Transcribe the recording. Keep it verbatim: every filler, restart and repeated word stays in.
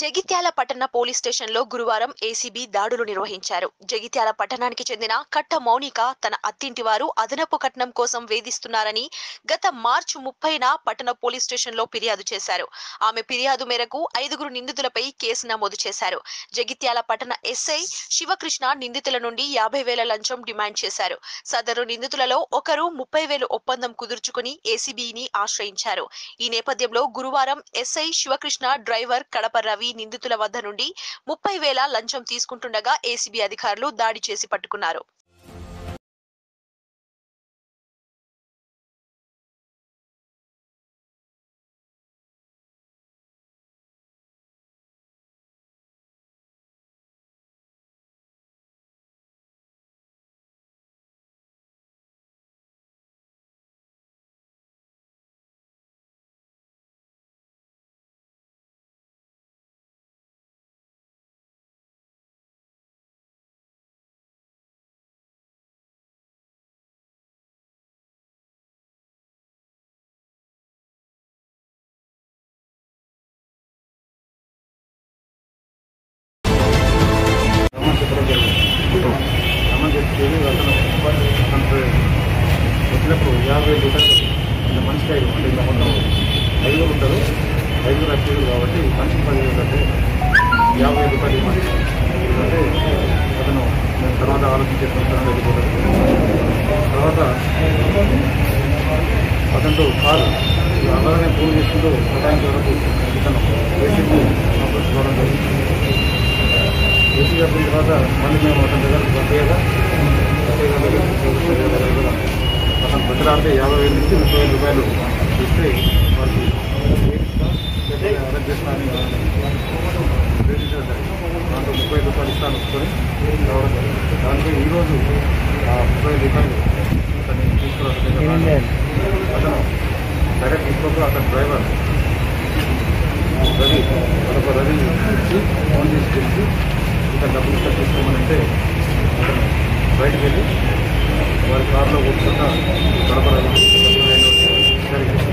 జగిత్యాల పట్టణ పోలీస్ స్టేషన్లో గురువారం ఏసీబీ దాడులు నిర్వహించారు. జగిత్యాల పట్టణానికి చెందిన కట్ట మౌనిక తన అత్తింటి వారు అదనపు కట్నం కోసం వేధిస్తున్నారని గత మార్చి ముప్పైన పట్టణ పోలీస్ స్టేషన్లో ఫిర్యాదు చేశారు. ఆమె ఫిర్యాదు మేరకు ఐదుగురు నిందితులపై కేసు నమోదు చేశారు. జగిత్యాల పట్టణ ఎస్ఐ శివ కృష్ణ నిందితుల నుండి యాభై వేల లంచం డిమాండ్ చేశారు. సదరు నిందితులలో ఒకరు ముప్పై వేలు ఒప్పందం కుదుర్చుకుని ఏసీబీని ఆశ్రయించారు. ఈ నేపథ్యంలో గురువారం ఎస్ఐ శివకృష్ణ డ్రైవర్ కడప రవి నిందితుల వద్ద నుండి ముప్పై వేల లంచం తీసుకుంటుండగా ఏసీబీ అధికారులు దాడి చేసి పట్టుకున్నారు. వచ్చినప్పుడు యాభై లీటర్లు అంటే మనిషికి ఐదు అంటే ఇలా మొత్తం ఐదుగురు ఉంటారు. ఐదుగురు అక్షలు కాబట్టి మనిషికి పది ఏంటంటే యాభై రూపాయలు ఇవ్వండి. ఎందుకంటే అతను మేము తర్వాత ఆలోచించేసుకుంటాను వెళ్ళిపోతాను. తర్వాత అతనితో కాదు అలాగనే పూజ చేసుకుంటూ ప్రధానికి వరకు ఇతను ఏసీపీ ఆపరేట్ చూడడం జరుగుతుంది. ఏసీ చెప్పిన తర్వాత మళ్ళీ మేము అతని దగ్గర ప్రత్యేక అతను ప్రతిలాడితే యాభై వేల నుంచి ముప్పై వేల రూపాయలు ఇస్తే వారికి అరెస్ట్ చేస్తానని దాంట్లో ముప్పై ఐదు రూపాయలు ఇస్తాను అనుకుని రావడం జరిగింది. దాంట్లో ఈరోజు ఆ ముప్పై ఐదు రూపాయలు అతన్ని తీసుకురావడం అతను డైరెక్ట్ తీసుకోకుండా అతని డ్రైవర్ రవి కడప రవి ఇచ్చి ఫోన్ చేసి తెలిసి ఇక్కడ డబ్బులు ఇక్కడ తీసుకోమనంటే అతను బయటకు వెళ్ళి వారి కారులో కూర్చున్న కడప రవి జరిగింది.